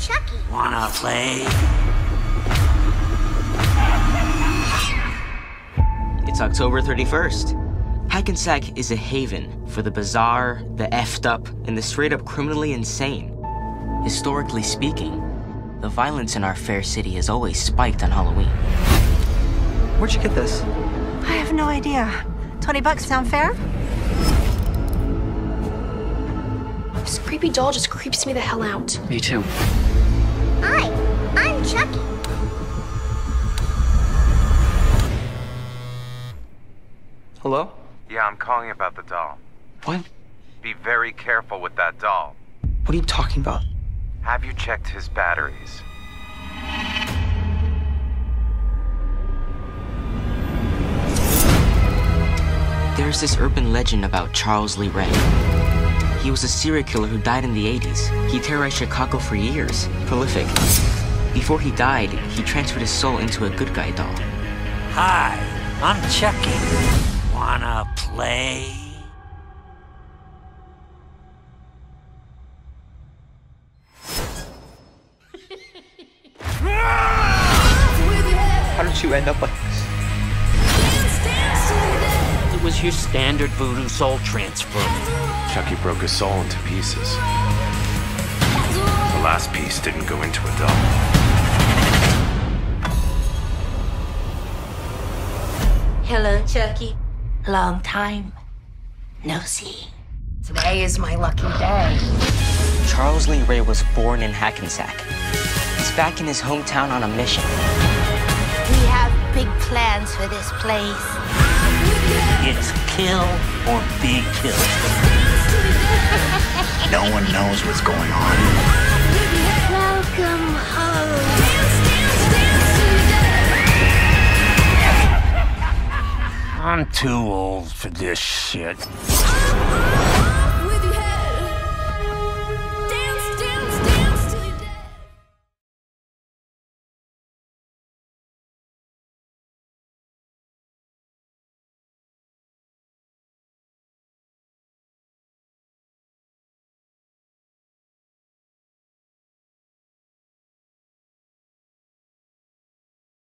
Chucky. Wanna play? It's October 31st. Hackensack is a haven for the bizarre, the effed up, and the straight up criminally insane. Historically speaking, the violence in our fair city has always spiked on Halloween. Where'd you get this? I have no idea. $20 sound fair? This creepy doll just creeps me the hell out. Me too. I'm Chucky. Hello? Yeah, I'm calling about the doll. What? Be very careful with that doll. What are you talking about? Have you checked his batteries? There's this urban legend about Charles Lee Ray. He was a serial killer who died in the 80s. He terrorized Chicago for years, prolific. Before he died, he transferred his soul into a good guy doll. Hi, I'm Chucky. Wanna play? How did you end up like this? It was your standard voodoo soul transfer. Chucky broke his soul into pieces. The last piece didn't go into a doll. Hello, Chucky. Long time no see. Today is my lucky day. Charles Lee Ray was born in Hackensack. He's back in his hometown on a mission. We have big plans for this place. It's kill or be killed. No one knows what's going on. Welcome home. I'm too old for this shit.